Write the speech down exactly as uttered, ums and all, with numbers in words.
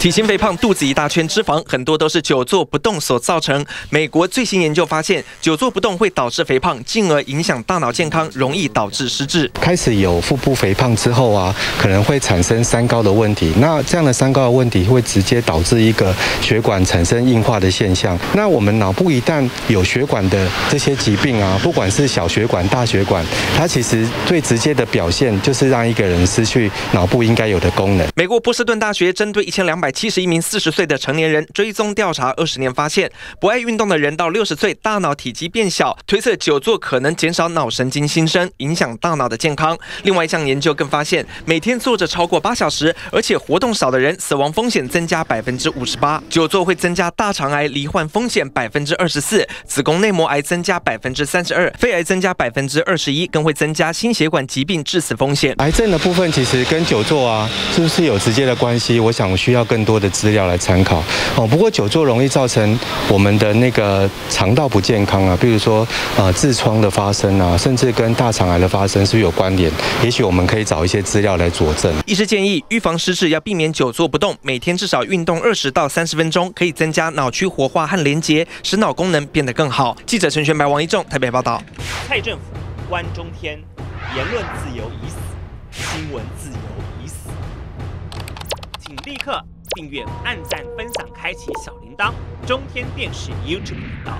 体型肥胖、肚子一大圈脂肪，很多都是久坐不动所造成。美国最新研究发现，久坐不动会导致肥胖，进而影响大脑健康，容易导致失智。开始有腹部肥胖之后啊，可能会产生三高的问题。那这样的三高的问题会直接导致一个血管产生硬化的现象。那我们脑部一旦有血管的这些疾病啊，不管是小血管、大血管，它其实最直接的表现就是让一个人失去脑部应该有的功能。美国波士顿大学针对一千两百七十一名四十岁的成年人追踪调查二十年，发现不爱运动的人到六十岁，大脑体积变小，推测久坐可能减少脑神经新生，影响大脑的健康。另外一项研究更发现，每天坐着超过八小时，而且活动少的人，死亡风险增加百分之五十八。久坐会增加大肠癌罹患风险百分之二十四，子宫内膜癌增加百分之三十二，肺癌增加百分之二十一，更会增加心血管疾病致死风险。癌症的部分其实跟久坐啊，是不是有直接的关系？我想我需要更多的资料来参考哦。不过久坐容易造成我们的那个肠道不健康啊，比如说呃痔疮的发生啊，甚至跟大肠癌的发生是不是有关联？也许我们可以找一些资料来佐证。医师建议，预防失智要避免久坐不动，每天至少运动二十到三十分钟，可以增加脑区活化和连结，使脑功能变得更好。记者陈玄白、王一仲台北报道。蔡政府关中天，言论自由已死，新闻自由已死。请立刻订阅、按赞、分享、开启小铃铛，中天电视 YouTube 频道。